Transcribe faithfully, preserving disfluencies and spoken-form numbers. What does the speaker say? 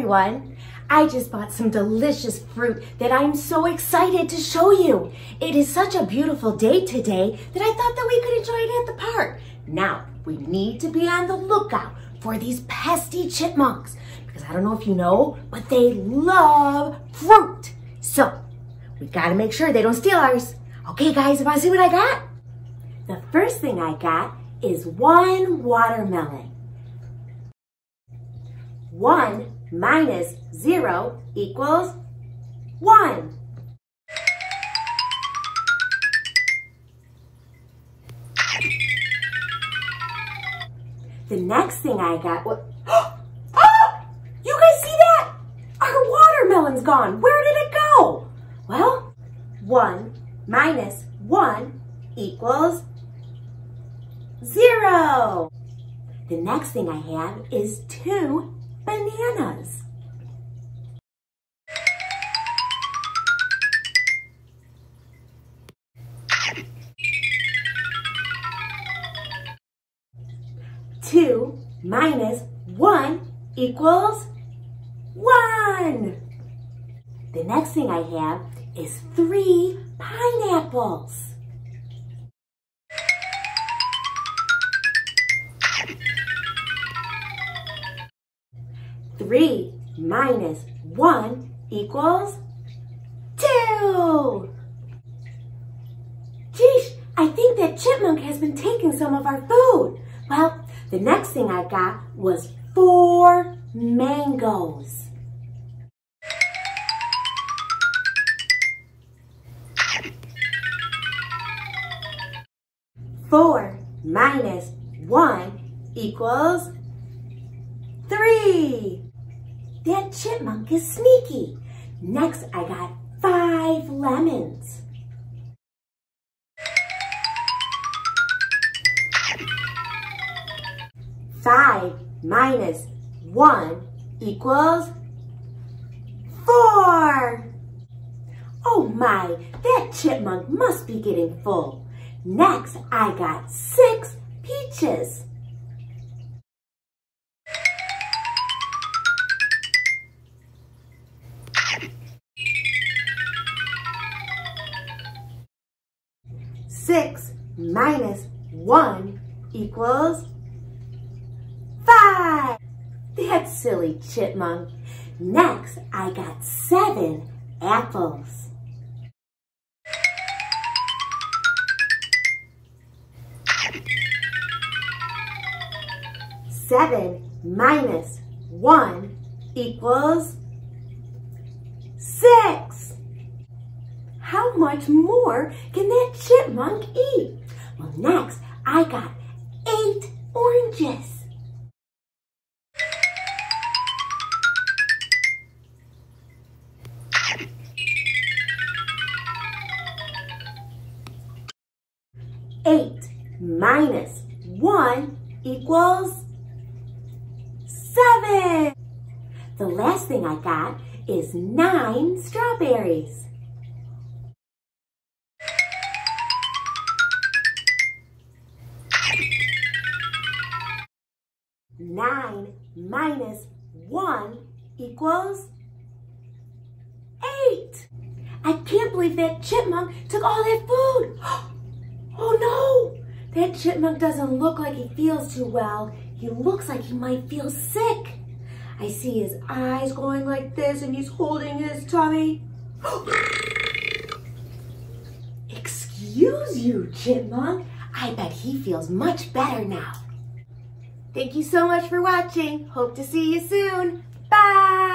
everyone. I just bought some delicious fruit that I'm so excited to show you. It is such a beautiful day today that I thought that we could enjoy it at the park. Now, we need to be on the lookout for these pesky chipmunks because I don't know if you know, but they love fruit. So, we gotta make sure they don't steal ours. Okay guys, wanna see what I got? The first thing I got is one watermelon. One minus zero equals one. The next thing I got was, oh, you guys see that? Our watermelon's gone. Where did it go? Well, one minus one equals zero. The next thing I have is two bananas. Two minus one equals one. The next thing I have is three pineapples. Three minus one equals two. Geesh, I think that chipmunk has been taking some of our food. Well, the next thing I got was four mangoes. Four minus one equals three. That chipmunk is sneaky. Next, I got five lemons. Five minus one equals four. Oh my, that chipmunk must be getting full. Next, I got six peaches. Six minus one equals five. That's silly chipmunk. Next, I got seven apples. Seven minus one equals six. How much more can that chipmunk eat? Well, next, I got eight oranges. Eight minus one equals seven. The last thing I got is nine strawberries. Nine minus one equals eight. I can't believe that chipmunk took all that food. Oh no, that chipmunk doesn't look like he feels too well. He looks like he might feel sick. I see his eyes going like this and he's holding his tummy. Excuse you, chipmunk. I bet he feels much better now. Thank you so much for watching. Hope to see you soon. Bye!